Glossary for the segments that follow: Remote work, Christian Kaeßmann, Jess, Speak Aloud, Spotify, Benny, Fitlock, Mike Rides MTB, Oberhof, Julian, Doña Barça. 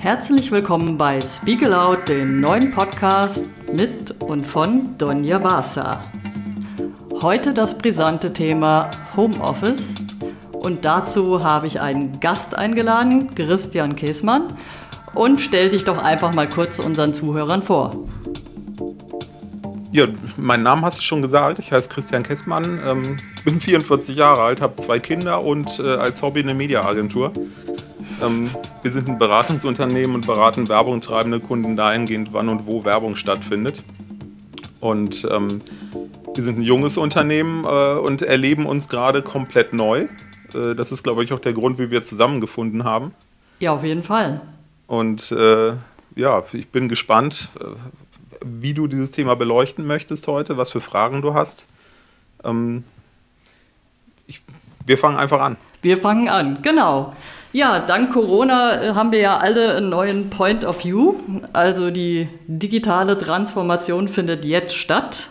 Herzlich willkommen bei Speak Aloud, dem neuen Podcast mit und von Doña Barça. Heute das brisante Thema Homeoffice und dazu habe ich einen Gast eingeladen, Christian Kaeßmann, und stell dich doch einfach mal kurz unseren Zuhörern vor. Ja, meinen Namen hast du schon gesagt, ich heiße Christian Kaeßmann, bin 44 Jahre alt, habe 2 Kinder und als Hobby eine Mediaagentur. Wir sind ein Beratungsunternehmen und beraten werbungtreibende Kunden dahingehend, wann und wo Werbung stattfindet. Und wir sind ein junges Unternehmen und erleben uns gerade komplett neu. Das ist, glaube ich, auch der Grund, wie wir zusammengefunden haben. Ja, auf jeden Fall. Und ja, ich bin gespannt, wie du dieses Thema beleuchten möchtest heute, was für Fragen du hast. Wir fangen einfach an. Wir fangen an, genau. Ja, dank Corona haben wir ja alle einen neuen Point of View. Also die digitale Transformation findet jetzt statt.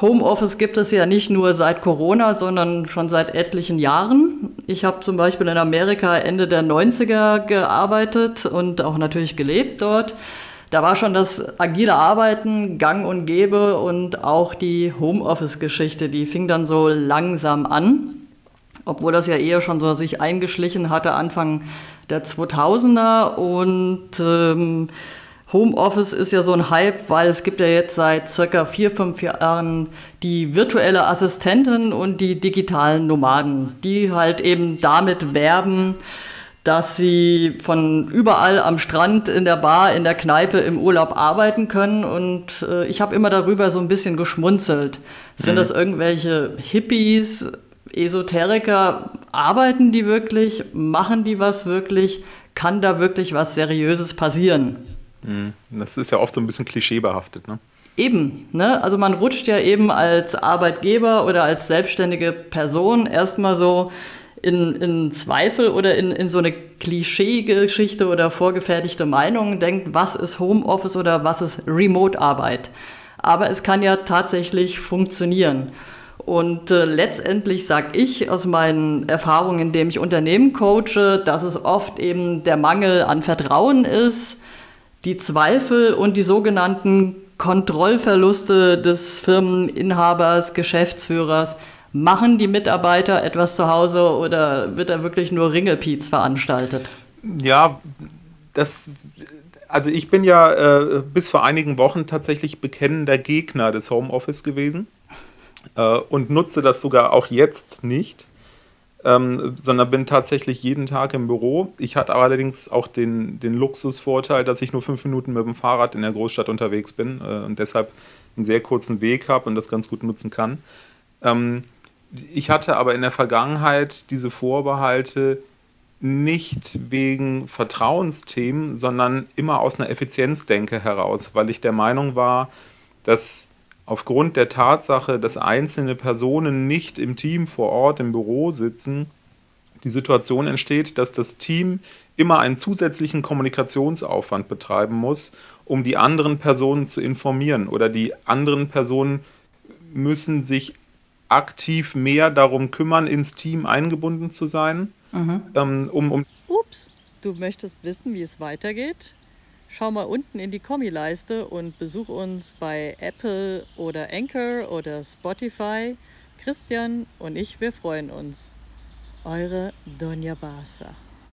Homeoffice gibt es ja nicht nur seit Corona, sondern schon seit etlichen Jahren. Ich habe zum Beispiel in Amerika Ende der 90er gearbeitet und auch natürlich gelebt dort. Da war schon das agile Arbeiten gang und gäbe und auch die Homeoffice-Geschichte, die fing dann so langsam an. Obwohl das ja eher schon so sich eingeschlichen hatte Anfang der 2000er. Und Homeoffice ist ja so ein Hype, weil es gibt ja jetzt seit circa 4-5 Jahren die virtuelle Assistentin und die digitalen Nomaden, die halt eben damit werben, dass sie von überall am Strand, in der Bar, in der Kneipe, im Urlaub arbeiten können. Und ich habe immer darüber so ein bisschen geschmunzelt. Sind das irgendwelche Hippies, Esoteriker? Arbeiten die wirklich? Machen die was wirklich? Kann da wirklich was Seriöses passieren? Das ist ja oft so ein bisschen klischeebehaftet, ne? Eben, ne? Also man rutscht ja eben als Arbeitgeber oder als selbstständige Person erstmal so in Zweifel oder in so eine Klischee-Geschichte oder vorgefertigte Meinung denkt, was ist Homeoffice oder was ist Remote-Arbeit. Aber es kann ja tatsächlich funktionieren. Und letztendlich sage ich aus meinen Erfahrungen, indem ich Unternehmen coache, dass es oft eben der Mangel an Vertrauen ist, die Zweifel und die sogenannten Kontrollverluste des Firmeninhabers, Geschäftsführers. Machen die Mitarbeiter etwas zu Hause oder wird da wirklich nur Ringelpiez veranstaltet? Ja, also ich bin ja bis vor einigen Wochen tatsächlich bekennender Gegner des Homeoffice gewesen und nutze das sogar auch jetzt nicht, sondern bin tatsächlich jeden Tag im Büro. Ich hatte allerdings auch den Luxusvorteil, dass ich nur 5 Minuten mit dem Fahrrad in der Großstadt unterwegs bin und deshalb einen sehr kurzen Weg habe und das ganz gut nutzen kann. Ich hatte aber in der Vergangenheit diese Vorbehalte nicht wegen Vertrauensthemen, sondern immer aus einer Effizienzdenke heraus, weil ich der Meinung war, dass aufgrund der Tatsache, dass einzelne Personen nicht im Team vor Ort im Büro sitzen, die Situation entsteht, dass das Team immer einen zusätzlichen Kommunikationsaufwand betreiben muss, um die anderen Personen zu informieren, oder die anderen Personen müssen sich aktiv mehr darum kümmern, ins Team eingebunden zu sein. Mhm. Ups, du möchtest wissen, wie es weitergeht? Schau mal unten in die Kommi-Leiste und besuch uns bei Apple oder Anchor oder Spotify. Christian und ich, wir freuen uns. Eure Doña Barça.